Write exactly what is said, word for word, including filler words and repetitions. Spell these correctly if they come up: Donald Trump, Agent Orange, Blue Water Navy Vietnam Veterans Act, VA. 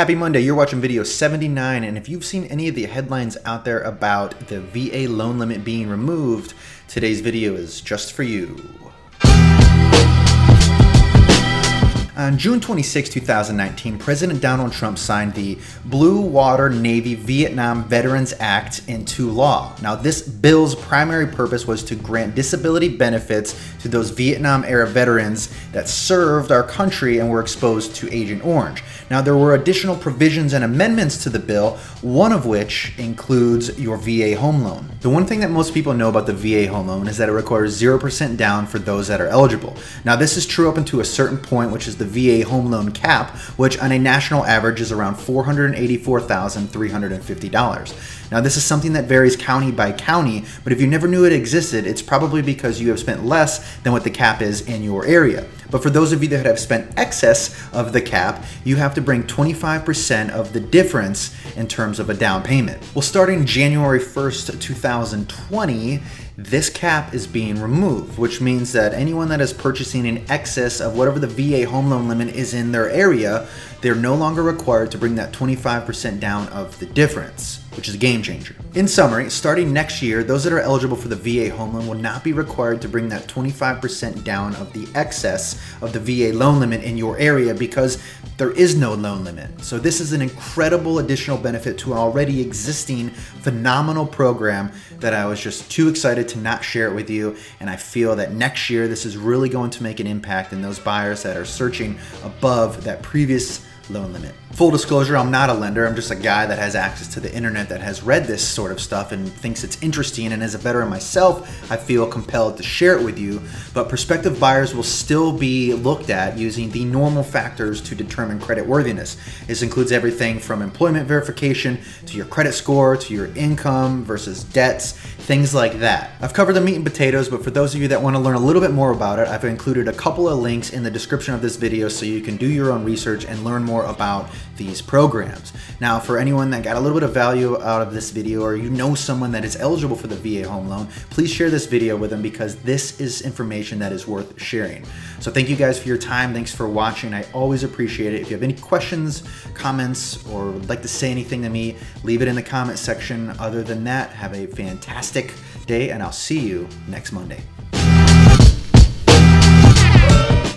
Happy Monday, you're watching video seventy-nine, and if you've seen any of the headlines out there about the V A loan limit being removed, today's video is just for you. On June twenty-sixth, two thousand nineteen, President Donald Trump signed the Blue Water Navy Vietnam Veterans Act into law. Now, this bill's primary purpose was to grant disability benefits to those Vietnam-era veterans that served our country and were exposed to Agent Orange. Now, there were additional provisions and amendments to the bill, one of which includes your V A home loan. The one thing that most people know about the V A home loan is that it requires zero percent down for those that are eligible. Now, this is true up until a certain point, which is the V A home loan cap, which on a national average is around four hundred eighty-four thousand three hundred fifty dollars. Now, this is something that varies county by county, but if you never knew it existed, it's probably because you have spent less than what the cap is in your area. But for those of you that have spent excess of the cap, you have to bring twenty-five percent of the difference in terms of a down payment. Well, starting January first, two thousand twenty, this cap is being removed, which means that anyone that is purchasing in excess of whatever the V A home loan limit is in their area, they're no longer required to bring that twenty-five percent down of the difference, which is a game changer. In summary, starting next year, those that are eligible for the V A home loan will not be required to bring that twenty-five percent down of the excess of the V A loan limit in your area because there is no loan limit. So this is an incredible additional benefit to an already existing phenomenal program that I was just too excited to not share it with you. And I feel that next year, this is really going to make an impact in those buyers that are searching above that previous loan limit. Full disclosure, I'm not a lender. I'm just a guy that has access to the internet that has read this sort of stuff and thinks it's interesting. And as a veteran myself, I feel compelled to share it with you. But prospective buyers will still be looked at using the normal factors to determine credit worthiness. This includes everything from employment verification to your credit score to your income versus debts, things like that. I've covered the meat and potatoes, but for those of you that want to learn a little bit more about it, I've included a couple of links in the description of this video so you can do your own research and learn more about these programs. Now, for anyone that got a little bit of value out of this video, or you know someone that is eligible for the V A home loan, please share this video with them because this is information that is worth sharing. So thank you guys for your time. Thanks for watching. I always appreciate it. If you have any questions, comments, or would like to say anything to me, leave it in the comment section. Other than that, have a fantastic day and I'll see you next Monday.